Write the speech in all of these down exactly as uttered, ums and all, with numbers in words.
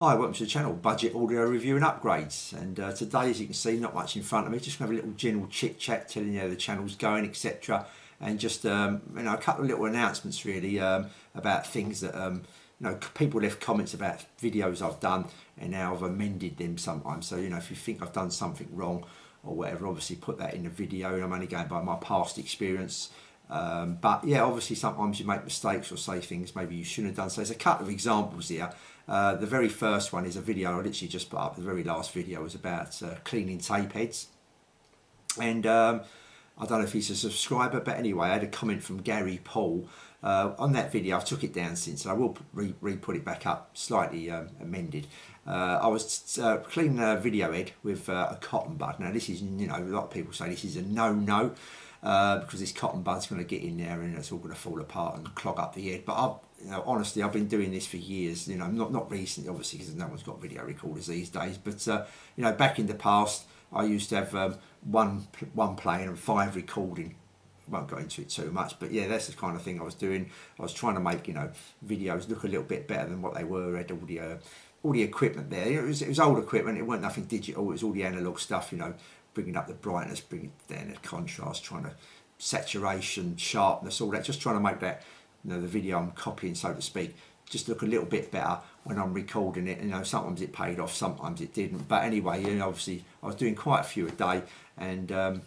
Hi, welcome to the channel, Budget Audio Review and Upgrades, and uh, today, as you can see, not much in front of me, just going to have a little general chit chat telling you how the channel's going, etc., and just um, you know, a couple of little announcements really um, about things that um, you know, people left comments about videos I've done and how I've amended them sometimes. So you know, if you think I've done something wrong or whatever, obviously put that in the video, and I'm only going by my past experience. Um, but yeah, obviously sometimes you make mistakes or say things maybe you shouldn't have done. So there's a couple of examples here. Uh, the very first one is a video I literally just put up. The very last video was about uh, cleaning tape heads. And um, I don't know if he's a subscriber, but anyway, I had a comment from Gary Paul uh, on that video. I've took it down since, and I will re, re put it back up, slightly um, amended. Uh, I was uh, cleaning a video head with uh, a cotton bud. Now this is, you know, a lot of people say this is a no-no. Uh, because this cotton bud's going to get in there and it's all going to fall apart and clog up the head. But I've, you know, honestly, I've been doing this for years. You know, not not recently, obviously, because no one's got video recorders these days. But uh, you know, back in the past, I used to have um, one one playing and five recording. I won't go into it too much, but yeah, that's the kind of thing I was doing. I was trying to make, you know, videos look a little bit better than what they were. I had all the uh, all the equipment there. It was it was old equipment. It wasn't nothing digital. It was all the analog stuff. You know, bringing up the brightness, bringing down the contrast, trying to saturation, sharpness, all that, just trying to make that, you know, the video I'm copying, so to speak, just look a little bit better when I'm recording it. You know, sometimes it paid off, sometimes it didn't. But anyway, you know, obviously I was doing quite a few a day, and um,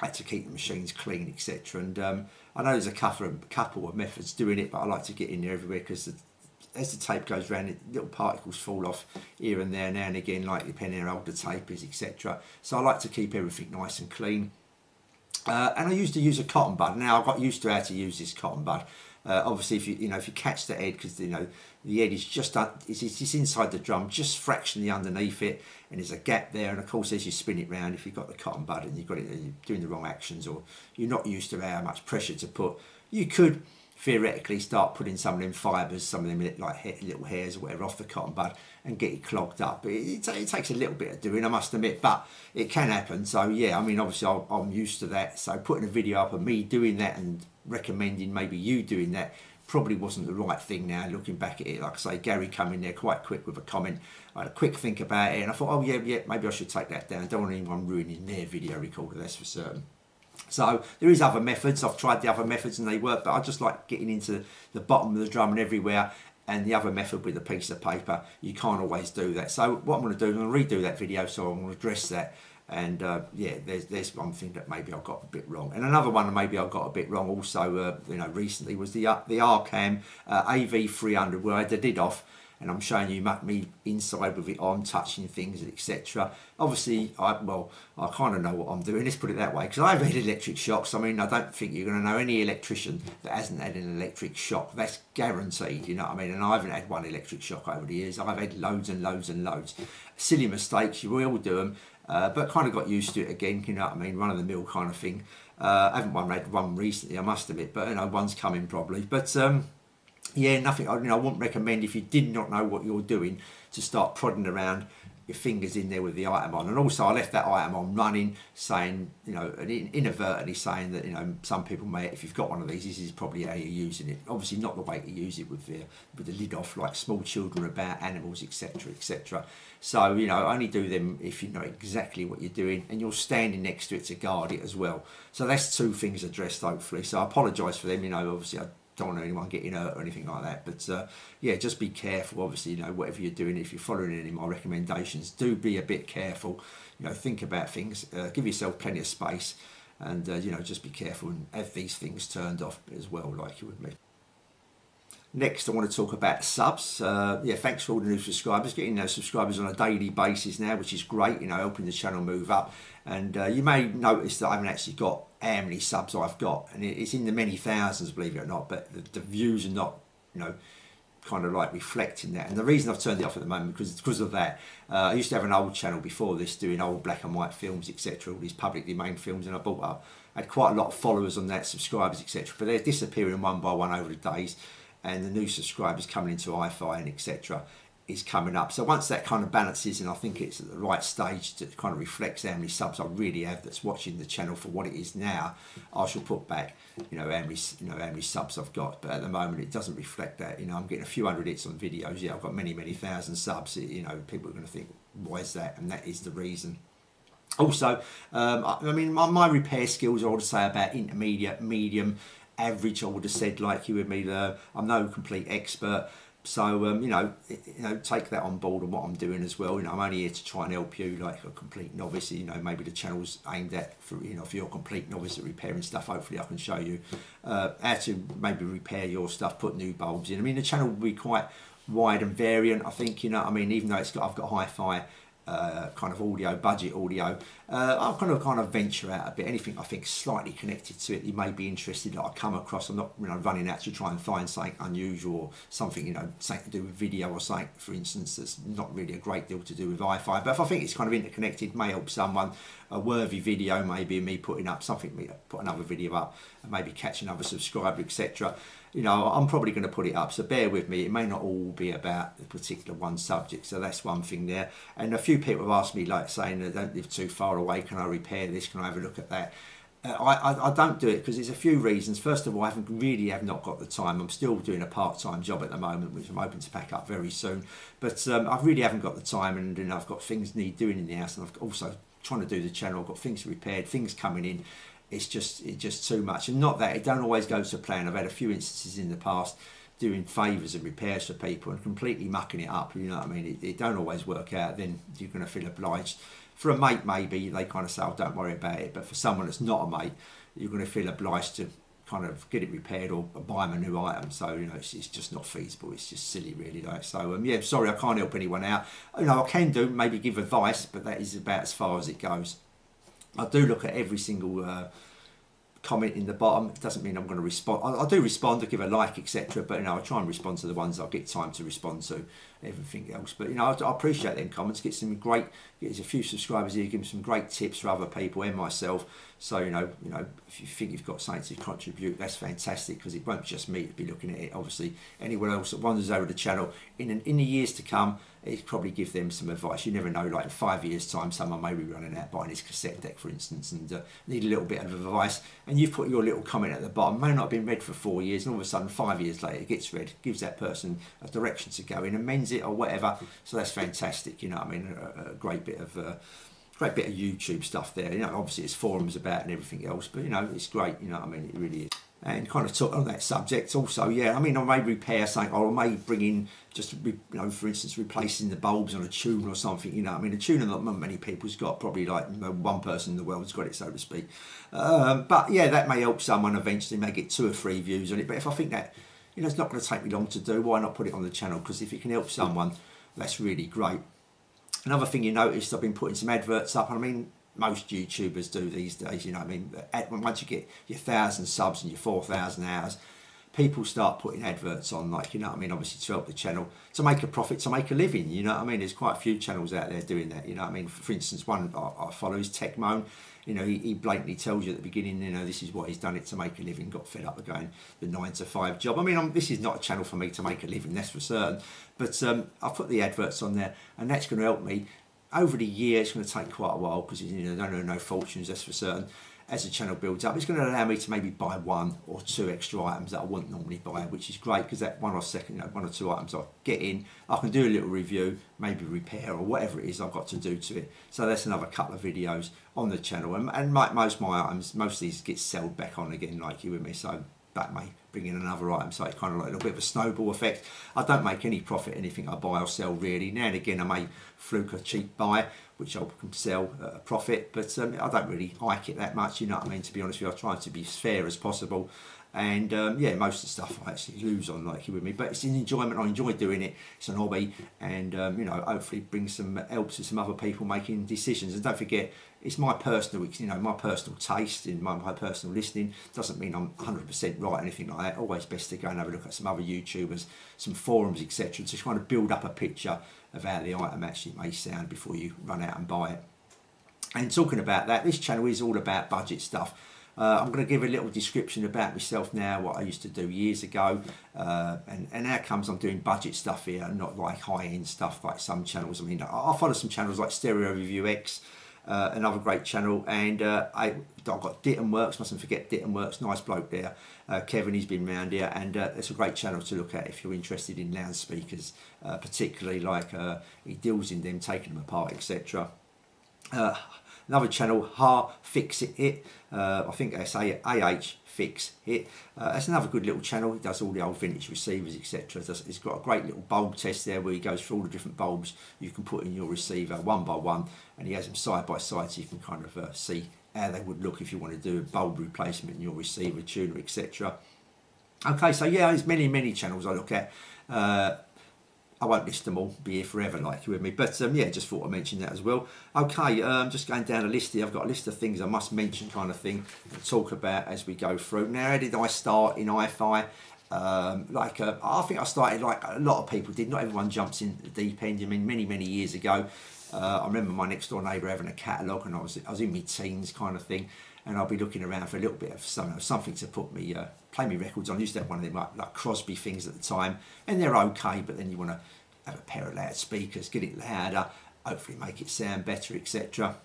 I had to keep the machines clean, etc. And um, I know there's a couple of, couple of methods doing it, but I like to get in there everywhere, because as the tape goes round, it, little particles fall off here and there, now and again, like depending on how old the tape is, et cetera. So I like to keep everything nice and clean. Uh, and I used to use a cotton bud. Now I got used to how to use this cotton bud. Uh, obviously, if you you know if you catch the head, because you know the head is just uh, it's, it's inside the drum, just fractionally underneath it, and there's a gap there. And of course, as you spin it round, if you've got the cotton bud and you've got it, you're doing the wrong actions, or you're not used to how much pressure to put, you could theoretically start putting some of them fibres, some of them like little hairs or whatever off the cotton bud and get it clogged up. But it, it, it takes a little bit of doing, I must admit, but it can happen. So yeah, I mean, obviously I'll, I'm used to that, so putting a video up of me doing that and recommending maybe you doing that probably wasn't the right thing. Now looking back at it, like I say, Gary came in there quite quick with a comment. I had a quick think about it and I thought, oh yeah, yeah, maybe I should take that down. I don't want anyone ruining their video recorder, that's for certain. So there is other methods. I've tried the other methods and they work, but I just like getting into the bottom of the drum and everywhere. And the other method with a piece of paper, you can't always do that. So what I'm going to do, I'm going to redo that video, so I'm going to address that. And uh, yeah, there's there's one thing that maybe I got a bit wrong, and another one maybe I got a bit wrong also. Uh, you know, recently was the uh, the R CAM uh, A V three hundred, where I did it off. And I'm showing you me inside with it on, touching things, et cetera. Obviously, I well, I kind of know what I'm doing. Let's put it that way, because I've had electric shocks. I mean, I don't think you're going to know any electrician that hasn't had an electric shock. That's guaranteed. You know what I mean? And I haven't had one electric shock over the years. I've had loads and loads and loads. Silly mistakes. You will do them, uh, but kind of got used to it again. You know what I mean? Run of the mill kind of thing. Uh, I haven't one had one recently, I must admit, but you know, one's coming probably. But um. Yeah, nothing. I, you know, I wouldn't recommend, if you did not know what you're doing, to start prodding around your fingers in there with the item on. And also, I left that item on running, saying, you know, and inadvertently saying that, you know, some people may, if you've got one of these, this is probably how you're using it. Obviously, not the way to use it with the with the lid off, like small children about, animals, et cetera, et cetera. So, you know, only do them if you know exactly what you're doing, and you're standing next to it to guard it as well. So that's two things addressed, hopefully. So I apologise for them. You know, obviously, I don't want anyone getting hurt or anything like that, but uh, yeah, just be careful. Obviously, you know, whatever you're doing, if you're following any of my recommendations, do be a bit careful. You know, think about things, uh, give yourself plenty of space, and uh, you know, just be careful and have these things turned off as well, like you would me. Next, I want to talk about subs. Uh, yeah, thanks for all the new subscribers. Getting those subscribers on a daily basis now, which is great. You know, helping the channel move up. And uh, you may notice that I haven't actually got how many subs I've got, and it's in the many thousands, believe it or not. But the, the views are not, you know, kind of like reflecting that. And the reason I've turned it off at the moment because because of that. Uh, I used to have an old channel before this, doing old black and white films, et cetera. All these public domain films, and I bought up. I had quite a lot of followers on that, subscribers, et cetera. But they're disappearing one by one over the days. And the new subscribers coming into hi-fi and et cetera. is coming up. So once that kind of balances, and I think it's at the right stage to kind of reflects how many subs I really have that's watching the channel for what it is now, I shall put back, you know, how many, you know, how many subs I've got. But at the moment, it doesn't reflect that. You know, I'm getting a few hundred hits on videos. Yeah, I've got many, many thousand subs. You know, people are going to think, why is that? And that is the reason. Also, um, I, I mean, my, my repair skills, I would say about intermediate, medium, average, I would have said, like you with me, though. I'm no complete expert. So, um, you know, you know, take that on board and what I'm doing as well. You know, I'm only here to try and help you, like a complete novice. You know, maybe the channel's aimed at, for, you know, if you're a complete novice at repairing stuff, hopefully I can show you uh, how to maybe repair your stuff, put new bulbs in. I mean, the channel will be quite wide and variant, I think, you know what I mean? Even though it's got, I've got hi-fi uh, kind of audio, budget audio, uh, I'll kind of, kind of venture out a bit. Anything I think slightly connected to it, you may be interested that I come across. I'm not, you know, running out to try and find something unusual or something, you know, something to do with video or something, for instance, that's not really a great deal to do with hi-fi. But if I think it's kind of interconnected, may help someone, a worthy video maybe, me putting up something, me put another video up and maybe catch another subscriber, et cetera. You know, I'm probably going to put it up, so bear with me. It may not all be about a particular one subject, so that's one thing there. And a few people have asked me, like, saying they don't live too far away, can I repair this, can I have a look at that? Uh, I, I, I don't do it because there's a few reasons. First of all, I haven't, really have not got the time. I'm still doing a part-time job at the moment, which I'm hoping to pack up very soon. But um, I really haven't got the time, and, and I've got things need doing in the house, and I've also trying to do the channel. I've got things repaired, things coming in. It's just it's just too much, and not that it don't always go to plan. I've had a few instances in the past doing favours and repairs for people and completely mucking it up. You know what I mean? It, it don't always work out. Then you're going to feel obliged. For a mate, maybe they kind of say, "Oh, don't worry about it," but for someone that's not a mate, you're going to feel obliged to kind of get it repaired or buy them a new item. So, you know, it's, it's just not feasible. It's just silly, really, like. So um, yeah, sorry, I can't help anyone out. You know, I can do maybe give advice, but that is about as far as it goes. I do look at every single uh, comment in the bottom. It doesn't mean I'm going to respond. I, I do respond, I give a like, et cetera. But, you know, I try and respond to the ones I get time to respond to, everything else. But, you know, I, I appreciate them comments. Get some great, get a few subscribers here, give them some great tips for other people and myself. So, you know, you know, if you think you've got something to contribute, that's fantastic, because it won't just me to be looking at it. Obviously, anyone else that wanders over the channel in, an, in the years to come, it'd probably give them some advice. You never know, like in five years' time, someone may be running out buying his cassette deck, for instance, and uh, need a little bit of advice. And you've put your little comment at the bottom, may not have been read for four years, and all of a sudden, five years later, it gets read, gives that person a direction to go in, amends it or whatever. So that's fantastic, you know what I mean? A, a great bit of... Uh, Great bit of YouTube stuff there, you know, obviously it's forums about and everything else, but, you know, it's great, you know what I mean, it really is. And kind of talk on that subject also, yeah, I mean, I may repair something, or I may bring in just, you know, for instance, replacing the bulbs on a tuner or something, you know what I mean, a tuner that not many people's got, probably like one person in the world's got it, so to speak. Um, but, yeah, that may help someone eventually, may get two or three views on it, but if I think that, you know, it's not going to take me long to do, why not put it on the channel, because if it can help someone, that's really great. Another thing you noticed, I've been putting some adverts up. I mean, most YouTubers do these days, you know what I mean? Once you get your one thousand subs and your four thousand hours, people start putting adverts on, like, you know what I mean? Obviously, to help the channel, to make a profit, to make a living, you know what I mean? There's quite a few channels out there doing that, you know what I mean? For instance, one I follow is Techmoan. You know, he, he blatantly tells you at the beginning, you know, this is what he's done it to make a living, got fed up again, the nine to five job. I mean, I'm, this is not a channel for me to make a living, that's for certain. But um, I've put the adverts on there, and that's going to help me. Over the year, it's going to take quite a while, because, you know, I don't earn no fortunes, that's for certain. As the channel builds up, it's going to allow me to maybe buy one or two extra items that I wouldn't normally buy, which is great, because that one or second, you know, one or two items I get in, I can do a little review, maybe repair or whatever it is I've got to do to it. So that's another couple of videos on the channel, and, and like most of my items, most of these get sold back on again, like you with me, so that may bring in another item. So it's kind of like a little bit of a snowball effect. I don't make any profit anything I buy or sell, really. Now and again, I may fluke a cheap buy, which I can sell at a profit, but um, I don't really like it that much, you know what I mean, to be honest with you. I try to be fair as possible, and um, yeah, most of the stuff I actually lose on, like you with me, but it's an enjoyment, I enjoy doing it, it's an hobby, and um, you know, hopefully bring some help to some other people making decisions. And don't forget, it's my personal, you know, my personal taste and my, my personal listening. Doesn't mean I'm one hundred percent right or anything like that. Always best to go and have a look at some other YouTubers, some forums, et cetera, to try to build up a picture of how the item actually may sound before you run out and buy it. And talking about that, this channel is all about budget stuff. Uh, I'm going to give a little description about myself now, what I used to do years ago, uh, and, and how comes I'm doing budget stuff here, not like high-end stuff like some channels. I mean, I follow some channels like Stereo Review X, uh, another great channel, and uh, I, I've got Ditton Works, mustn't forget Ditton Works, nice bloke there, uh, Kevin, he's been round here, and uh, it's a great channel to look at if you're interested in loudspeakers, uh, particularly like uh, he deals in them, taking them apart, et cetera. Uh, Another channel, Ah-Fix-It, uh, I think they say Ah-Fix-It. Uh, that's another good little channel. He does all the old vintage receivers, et cetera. He's got a great little bulb test there where he goes through all the different bulbs you can put in your receiver one by one, and he has them side by side so you can kind of uh, see how they would look if you want to do a bulb replacement in your receiver, tuner, et cetera. Okay, so yeah, there's many, many channels I look at. Uh, I won't list them all, be here forever like you with me, but um, yeah, just thought I'd mention that as well. Okay, um, just going down a list here, I've got a list of things I must mention kind of thing and talk about as we go through. Now, how did I start in hi-fi? Um, like, uh, I think I started like a lot of people did, not everyone jumps in the deep end. I mean, many, many years ago, uh, I remember my next door neighbour having a catalogue, and I was, I was in my teens kind of thing, and I'll be looking around for a little bit of something, something to put me, uh, play me records on. I used to have one of them like, like Crosby things at the time, and they're okay, but then you want to have a pair of loudspeakers, get it louder, hopefully make it sound better, et cetera.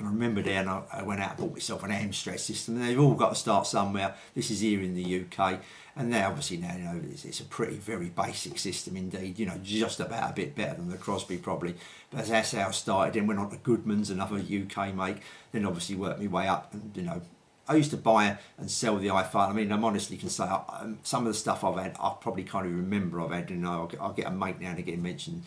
I remember then I, I went out and bought myself an Amstrad system, and they've all got to start somewhere. This is here in the U K, and now obviously now you know it's, it's a pretty very basic system indeed. You know, just about a bit better than the Crosby probably. But that's how I started. Then went on to Goodmans, another U K make. Then obviously worked my way up, and you know, I used to buy and sell the iPhone. I mean, I honestly can say I, some of the stuff I've had, I probably can't even remember I've had. You know, I'll get, I'll get a mate now and again mentioned.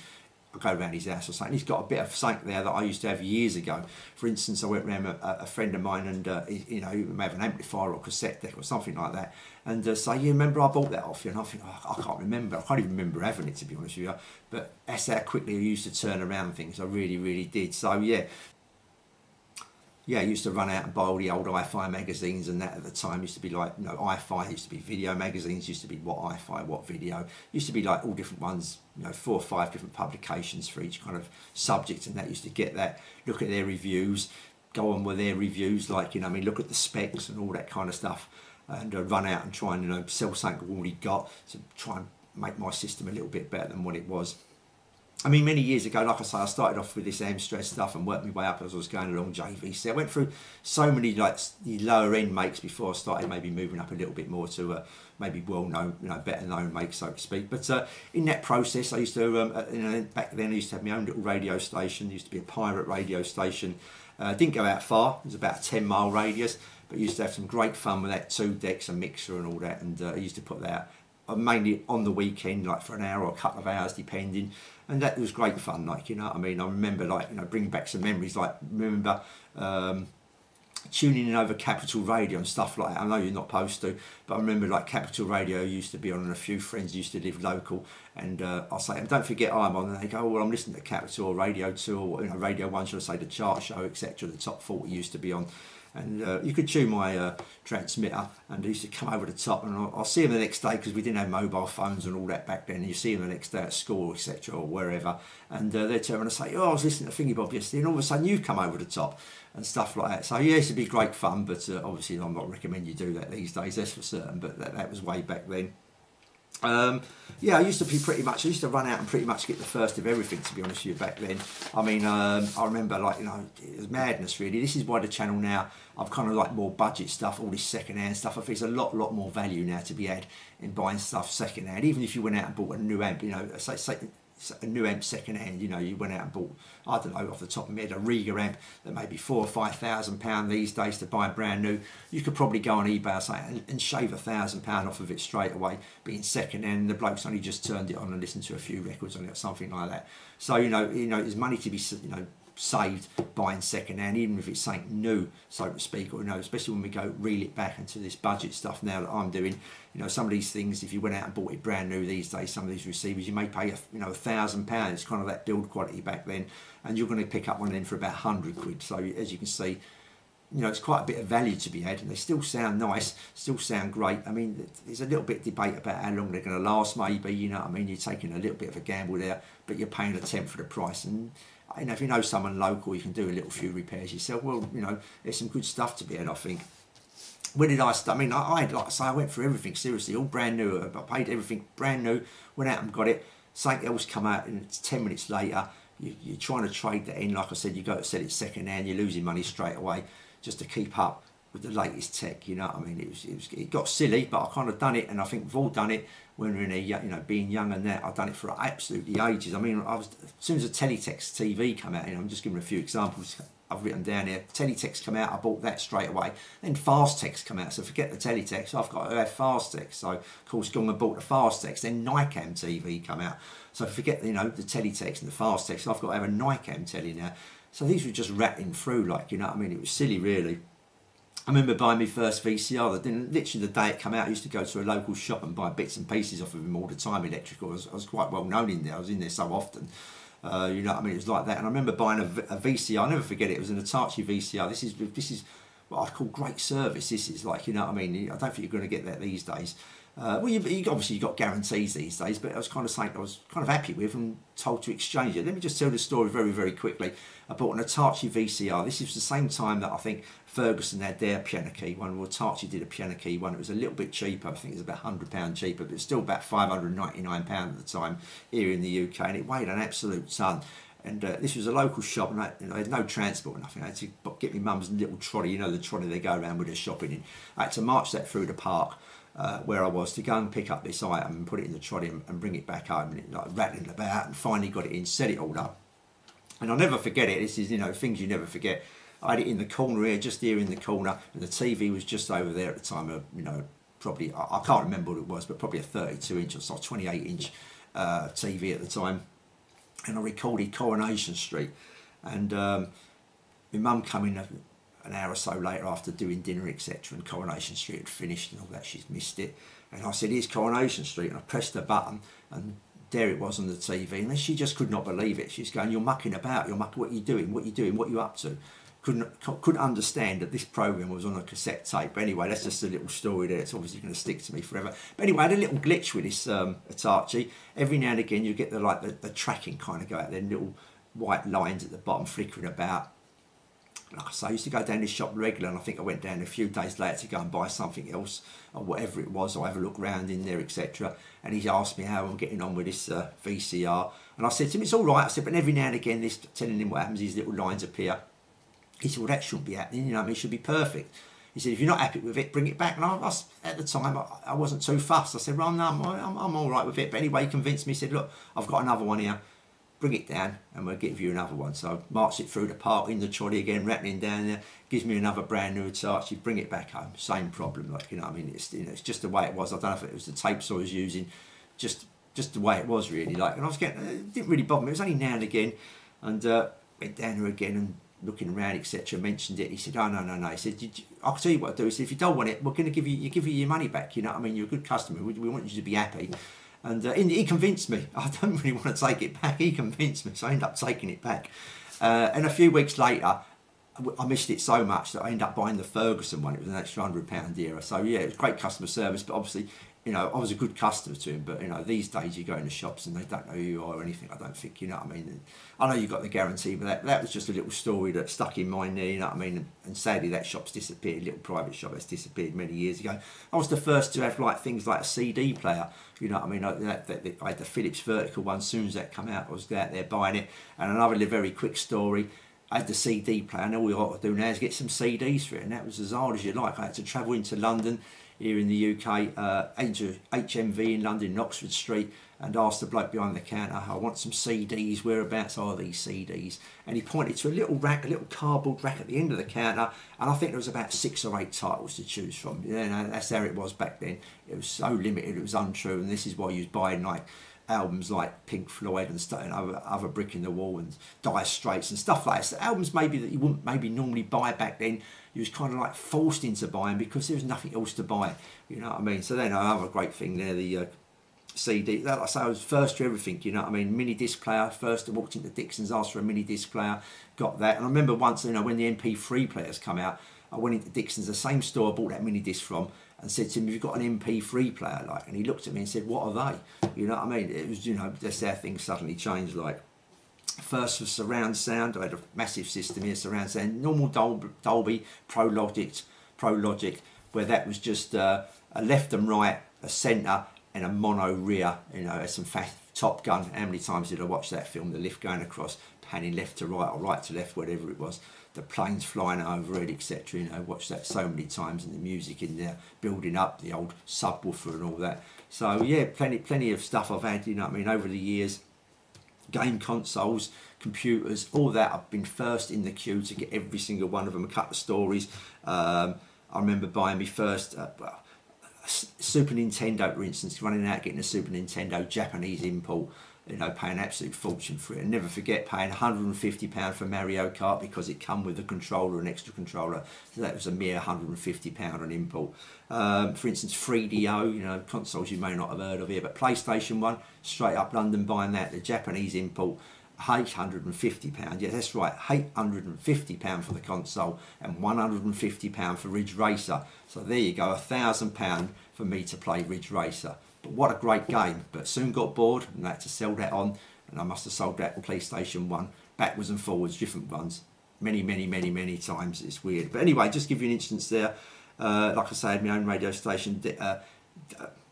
I go around his house or something. He's got a bit of something there that I used to have years ago. For instance, I went round a, a friend of mine, and uh, he, you know, he may have an amplifier or cassette deck or something like that, and uh, say, "You remember I bought that off you?" And I think, oh, I can't remember. I can't even remember having it, to be honest with you. But that's how quickly I used to turn around things. I really, really did. So yeah. Yeah, I used to run out and buy all the old hi-fi magazines and that at the time. Used to be like, you know, hi-fi used to be video magazines, used to be what hi-fi, what video. Used to be like all different ones, you know, four or five different publications for each kind of subject, and that used to get that, look at their reviews, go on with their reviews, like, you know, I mean, look at the specs and all that kind of stuff, and uh, run out and try and, you know, sell something I've already got to try and make my system a little bit better than what it was. I mean, many years ago, like I say, I started off with this Amstrad stuff and worked my way up as I was going along. J V C. I went through so many like the lower end makes before I started maybe moving up a little bit more to uh, maybe well known, you know, better known makes, so to speak. But uh, in that process, I used to, um, you know, back then I used to have my own little radio station. It used to be a pirate radio station. Uh, didn't go out far. It was about a ten mile radius, but I used to have some great fun with that, two decks, a mixer, and all that. And uh, I used to put that out mainly on the weekend, like for an hour or a couple of hours, depending. And that was great fun, like, you know what I mean? I remember, like, you know, bringing back some memories, like, remember um, tuning in over Capital Radio and stuff like that. I know you're not supposed to, but I remember, like, Capital Radio used to be on, and a few friends used to live local. And uh, I'll say, and don't forget I'm on. And they go, oh, well, I'm listening to Capital or Radio two, or, you know, Radio one, should I say, the chart show, et cetera. The Top forty used to be on. And uh, you could tune my uh, transmitter, and I used to come over the top, and I'll, I'll see him the next day, because we didn't have mobile phones and all that back then. And you see him the next day at school, et cetera, or wherever, and uh, they turn around and say, "Oh, I was listening to Thingy Bob yesterday," and all of a sudden you come over the top and stuff like that. So yeah, it'd be great fun, but uh, obviously I'm not recommend you do that these days. That's for certain. But that, that was way back then. Um, yeah, I used to be pretty much, I used to run out and pretty much get the first of everything, to be honest with you, back then. I mean, um, I remember, like, you know, it was madness really. This is why the channel now, I've kind of like more budget stuff, all this second hand stuff. I think there's a lot, lot more value now to be had in buying stuff second hand. Even if you went out and bought a new amp, you know, say, say a new amp second hand, you know, you went out and bought, I don't know, off the top of my head, a Riga amp that may be four or five thousand pounds these days to buy brand new. You could probably go on eBay or something and, and shave a thousand pounds off of it straight away, being second hand. The bloke's only just turned it on and listened to a few records on it or something like that. So you know, you know, there's money to be, you know, saved buying second hand, even if it's something new, so to speak, or you know, especially when we go reel it back into this budget stuff now that I'm doing. You know, some of these things, if you went out and bought it brand new these days, some of these receivers, you may pay a, you know, a thousand pounds, kind of that build quality back then, and you're going to pick up one of them for about a hundred quid. So as you can see, you know, it's quite a bit of value to be had, and they still sound nice, still sound great. I mean, there's a little bit of debate about how long they're going to last, maybe, you know what I mean? You're taking a little bit of a gamble there, but you're paying a tenth for the price. And you know, if you know someone local, you can do a little few repairs yourself. Well, you know, there's some good stuff to be had, I think. Where did I start? I mean, I, I like I say, I went through everything, seriously, all brand new. I paid everything brand new, went out and got it. Something else come out and it's ten minutes later. You, you're trying to trade that in. Like I said, you go to sell it second hand, you're losing money straight away just to keep up with the latest tech, you know what I mean? It was, it was, it got silly, but I kind of done it, and I think we've all done it when we're in a, you know, being young and that. I've done it for absolutely ages. I mean, I was, as soon as the Teletext T V come out, and I'm just giving a few examples I've written down here. Teletext come out, I bought that straight away. Then Fastex come out, so forget the Teletext, I've got to have Fastex. So of course, gone and bought the Fastex. Then Nicam T V come out, so forget, you know, the Teletext and the Fastex. I've got to have a Nicam telly now. So these were just rattling through, like, you know what I mean? It was silly, really. I remember buying my first V C R. Then literally the day it came out, I used to go to a local shop and buy bits and pieces off of him all the time, electrical. I was, I was quite well known in there. I was in there so often. Uh, you know what I mean? It was like that. And I remember buying a, a V C R. I'll never forget it. It was an Hitachi V C R. This is, this is what I'd call great service. This is like, you know what I mean? I don't think you're going to get that these days. Uh, well, you, you, obviously you've got guarantees these days, but I was kind of saying I was kind of happy with and told to exchange it. Let me just tell the story very, very quickly. I bought an Hitachi V C R. This is the same time that I think Ferguson had their piano key one. Well, Hitachi did a piano key one. It was a little bit cheaper. I think it was about one hundred pounds cheaper, but still about five hundred ninety-nine pounds at the time here in the U K, and it weighed an absolute ton. And uh, this was a local shop, and I, you know, I had no transport or nothing. I had to get my mum's little trolley, you know, the trolley they go around with her shopping in. I had to march that through the park Uh, where I was to go and pick up this item and put it in the trolley and, and bring it back home, and it like rattling about, and finally got it in, set it all up. And I'll never forget it. This is, you know, things you never forget. I had it in the corner here, just here in the corner, and the T V was just over there at the time of, you know, probably, I, I can't remember what it was, but probably a thirty-two inch or so, twenty-eight inch uh, T V at the time. And I recorded Coronation Street, and um, my mum came in an hour or so later after doing dinner, etc., and Coronation Street had finished and all that. She's missed it, and I said, here's Coronation Street, and I pressed the button, and there it was on the T V. And then she just could not believe it. She's going, you're mucking about, you're mucking, what are you doing, what are you doing, what are you up to? Couldn't, couldn't understand that this program was on a cassette tape. But anyway, that's just a little story there. It's obviously going to stick to me forever. But anyway, I had a little glitch with this um, Hitachi. Every now and again you get the, like, the, the tracking kind of go out there, little white lines at the bottom flickering about. Like I say, I used to go down this shop regularly, and I think I went down a few days later to go and buy something else or whatever it was, or have a look round in there, et cetera. And he asked me how I'm getting on with this uh, V C R, and I said to him, it's all right. I said, but every now and again, this telling him what happens, these little lines appear. He said, well, that shouldn't be happening, you know what I mean? It should be perfect. He said, if you're not happy with it, bring it back. And I was, at the time, I, I wasn't too fussed. I said, well, no, I'm, I'm, I'm all right with it. But anyway, he convinced me. He said, look, I've got another one here. Bring it down and we'll give you another one. So I marched it through the park in the trolley again, rattling down there, gives me another brand new Hitachi, bring it back home. Same problem, like, you know what I mean? It's, you know, it's just the way it was. I don't know if it was the tapes I was using, just just the way it was, really. Like, and I was getting, it didn't really bother me. It was only now and again. And uh, went down there again and looking around, et cetera, mentioned it. He said, oh, no, no, no. He said, I'll tell you what I'll do. He said, if you don't want it, we're going to give you, you give you your money back. You know what I mean? You're a good customer. We, we want you to be happy. And uh, he convinced me. I don't really want to take it back. He convinced me, so I ended up taking it back. Uh, and a few weeks later, I missed it so much that I ended up buying the Ferguson one. It was an extra hundred pound dearer. So yeah, it was great customer service, but obviously, you know, I was a good customer to him. But, you know, these days you go in the shops and they don't know who you are or anything, I don't think, you know what I mean? I know you've got the guarantee, but that, that was just a little story that stuck in my knee, you know what I mean? And, and sadly, that shop's disappeared, little private shop that's disappeared many years ago. I was the first to have, like, things like a C D player, you know what I mean? I, that, that, I had the Philips vertical one. As soon as that came out, I was out there buying it. And another very quick story, I had the C D player, and all we ought to do now is get some C Ds for it, and that was as hard as you like. I had to travel into London, here in the U K, uh, into H M V in London, in Oxford Street, and asked the bloke behind the counter, I want some C Ds, whereabouts are these C Ds? And he pointed to a little rack, a little cardboard rack at the end of the counter, and I think there was about six or eight titles to choose from. You know, that's how it was back then. It was so limited, it was untrue, and this is why you was buying, like, albums like Pink Floyd and stuff, and other, other Brick in the Wall and Dire Straits and stuff like that. So albums maybe that you wouldn't maybe normally buy back then, you was kind of like forced into buying because there was nothing else to buy. You know what I mean? So then another great thing there, the uh, C D. That, like I say, I was first to everything. You know what I mean? Mini disc player. First I walked into Dixon's, asked for a mini disc player, got that. And I remember once, you know, when the M P three players come out, I went into Dixon's, the same store I bought that mini disc from, and said to him, you've got an M P three player, like, and he looked at me and said, what are they? You know what I mean? It was, you know, that's how things suddenly changed, like. First was surround sound. I had a massive system here, surround sound, normal Dolby, Dolby ProLogic, ProLogic, where that was just uh, a left and right, a centre and a mono rear. You know, some fast Top Gun. How many times did I watch that film? The lift going across, panning left to right or right to left, whatever it was. The planes flying overhead, et cetera. You know, watched that so many times, and the music in there building up, the old subwoofer and all that. So yeah, plenty, plenty of stuff I've had. You know what I mean? Over the years, game consoles, computers, all that. I've been first in the queue to get every single one of them. A couple of stories. Um, I remember buying me first. Uh, well, Super Nintendo, for instance, running out getting a Super Nintendo Japanese import, you know, paying an absolute fortune for it. And never forget paying one hundred and fifty pounds for Mario Kart because it come with a controller, an extra controller. So that was a mere one hundred and fifty pounds an import. Um, for instance, three D O, you know, consoles you may not have heard of here, but PlayStation one, straight up London buying that, the Japanese import, eight hundred and fifty pounds. Yeah, that's right, eight hundred and fifty pounds for the console and one hundred and fifty pounds for Ridge Racer. So there you go, a thousand pound for me to play Ridge Racer. But what a great game. But soon got bored and had to sell that on, and I must have sold that PlayStation one backwards and forwards, different ones, many many many many times. It's weird, but anyway, just give you an instance there. Uh, like I say, at my own radio station, uh,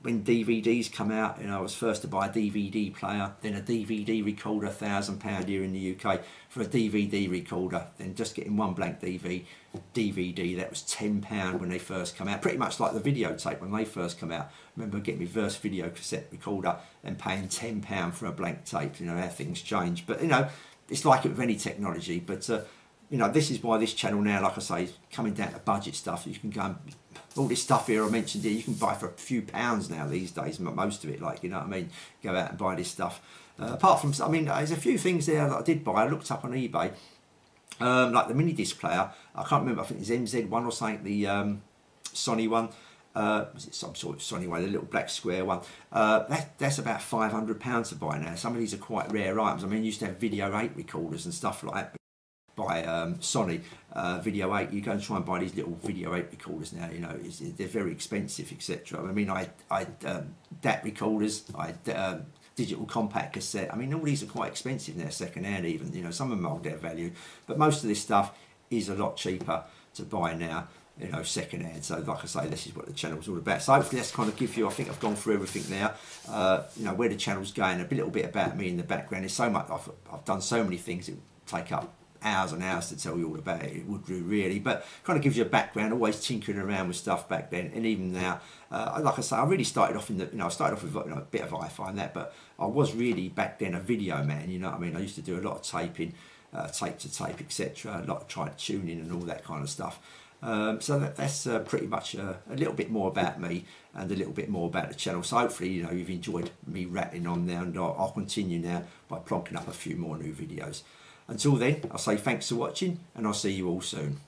when D V Ds come out, you know, I was first to buy a D V D player, then a D V D recorder, a thousand pound here in the U K for a D V D recorder, then just getting one blank D V D, that was ten pound when they first come out, pretty much like the videotape when they first come out. I remember getting my first video cassette recorder and paying ten pound for a blank tape. You know how things change, but you know, it's like it with any technology. But uh, you know, this is why this channel now, like I say, is coming down to budget stuff. You can go and all this stuff here I mentioned here, you can buy for a few pounds now these days, most of it, like, you know what I mean, go out and buy this stuff. Uh, apart from, I mean, there's a few things there that I did buy. I looked up on eBay, um, like the mini disc player, I can't remember, I think it's M Z one or something, the um, Sony one, uh, was it some sort of Sony one, the little black square one, uh, that, that's about five hundred pounds to buy now. Some of these are quite rare items. I mean, you used to have Video eight recorders and stuff like that, by um, Sony, uh, Video eight. You go and try and buy these little Video eight recorders now, you know, it's, they're very expensive, et cetera. I mean, I, I um, D A T recorders, I um, digital compact cassette. I mean, all these are quite expensive now, second hand even, you know, some of them hold their value, but most of this stuff is a lot cheaper to buy now, you know, second hand. So like I say, this is what the channel's all about. So hopefully that's kind of give you, I think I've gone through everything now, uh, you know, where the channel's going, a little bit about me in the background. There's so much, I've, I've done so many things, it would take up hours and hours to tell you all about it, it would do really, but kind of gives you a background. Always tinkering around with stuff back then and even now. Uh, like I say, I really started off in the, you know, I started off with, you know, a bit of hi-fi and that, but I was really back then a video man, you know what I mean? I used to do a lot of taping, uh, tape to tape, et cetera, a lot of trying to tune in and all that kind of stuff. Um, so that, that's uh, pretty much uh, a little bit more about me and a little bit more about the channel. So hopefully, you know, you've enjoyed me rattling on now, and I'll, I'll continue now by plonking up a few more new videos. Until then, I'll say thanks for watching, and I'll see you all soon.